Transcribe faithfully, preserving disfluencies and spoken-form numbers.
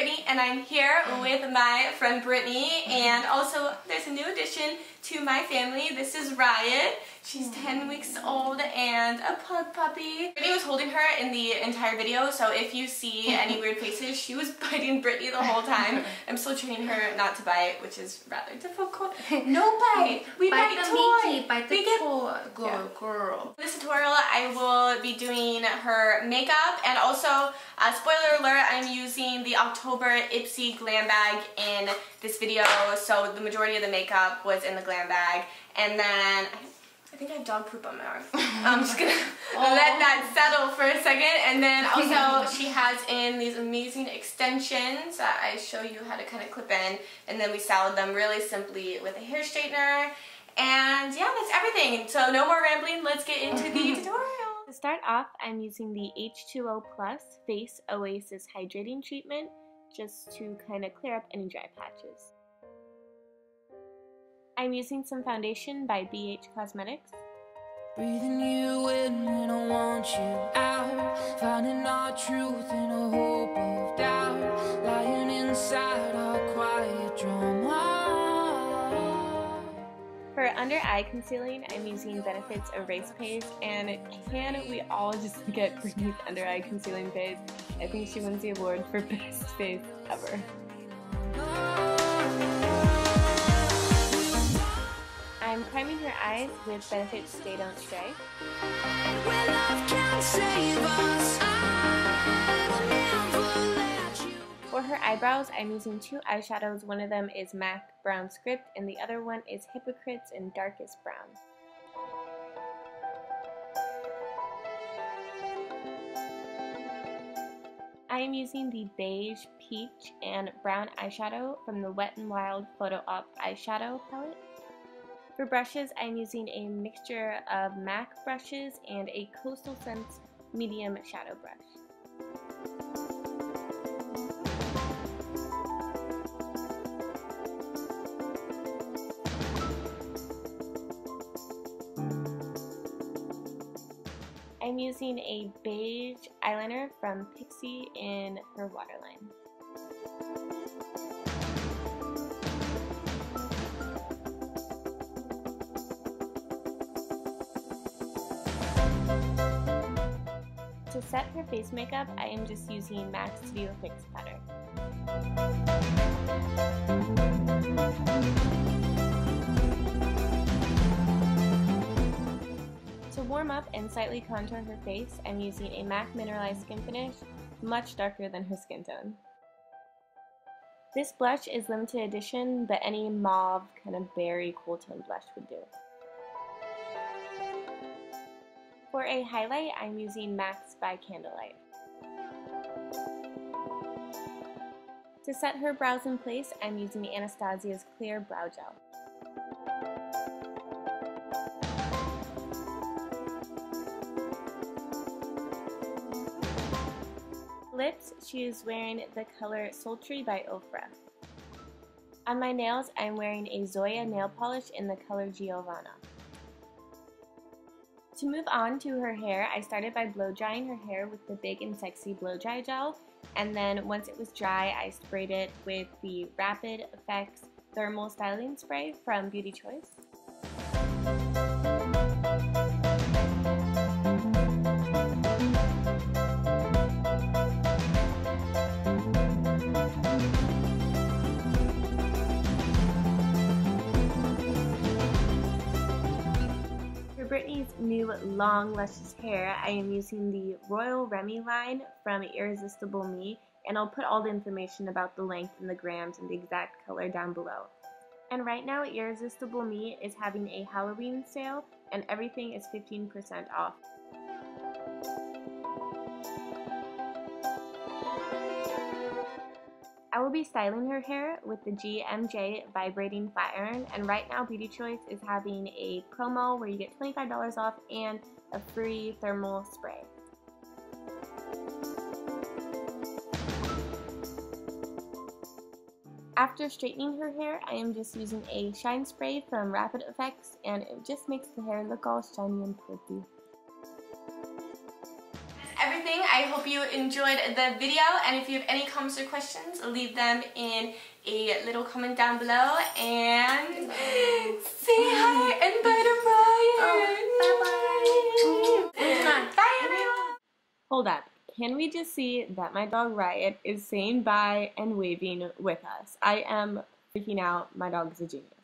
Brittany, and I'm here with my friend Brittany, and also there's a new addition to my family. This is Riot. She's ten weeks old and a pug puppy. Brittany was holding her in the entire video, so if you see any weird faces, she was biting Brittany the whole time. I'm still training her not to bite, which is rather difficult. No bite! We bite, bite the toy! Mickey, bite the we get... toy! Girl, yeah. girl. In this tutorial, I will be doing her makeup, and also, uh, spoiler alert, I'm using the October Ipsy Glam Bag in this video, so the majority of the makeup was in the glam bag, and then... I think I have dog poop on my arm. I'm just gonna oh. let that settle for a second. And then also she has in these amazing extensions that I show you how to kind of clip in. And then we styled them really simply with a hair straightener. And yeah, that's everything. So no more rambling, let's get into the tutorial. To start off, I'm using the H two O Plus Face Oasis Hydrating Treatment just to kind of clear up any dry patches. I'm using some foundation by B H Cosmetics. Breathing you in when I want you out, finding our truth in a hope of doubt, lying inside our quiet drama. For under eye concealing, I'm using Benefit Erase Paste, and can we all just get Brittany's under eye concealing face? I think she wins the award for best face ever. I'm priming her eyes with Benefit Stay Don't Stray. For her eyebrows, I'm using two eyeshadows. One of them is MAC Brown Script, and the other one is Hypokrite's in Darkest Brown. I am using the beige, peach, and brown eyeshadow from the Wet n Wild Photo Op eyeshadow palette. For brushes, I'm using a mixture of MAC brushes and a Coastal Scents medium shadow brush. I'm using a beige eyeliner from Pixi in her waterline. To set her face makeup, I am just using MAC Studio Fix Powder. To warm up and slightly contour her face, I'm using a MAC Mineralize Skin Finish, much darker than her skin tone. This blush is limited edition, but any mauve, kind of berry, cool tone blush would do. For a highlight, I'm using MAC's by Candlelight. To set her brows in place, I'm using Anastasia's Clear Brow Gel. Lips, she is wearing the color Sultry by Ofra. On my nails, I'm wearing a Zoya nail polish in the color Giovanna. To move on to her hair, I started by blow drying her hair with the Big and Sexy Blow Dry Gel, and then once it was dry, I sprayed it with the Rapid Effects Thermal Styling Spray from Beauty Choice. Brittany's new long luscious hair, I am using the Royal Remy line from Irresistible Me, and I'll put all the information about the length and the grams and the exact color down below. And right now Irresistible Me is having a Halloween sale and everything is fifteen percent off. I will be styling her hair with the G M J Vibrating Flat Iron, and right now Beauty Choice is having a promo where you get twenty-five dollars off and a free thermal spray. After straightening her hair, I am just using a shine spray from Rapid Effects, and it just makes the hair look all shiny and fluffy. everything. I hope you enjoyed the video, and if you have any comments or questions, leave them in a little comment down below, and say hi and bye to Ryan. Oh, bye bye. Bye everyone. Hold up. Can we just see that my dog Riot is saying bye and waving with us? I am freaking out. My dog is a genius.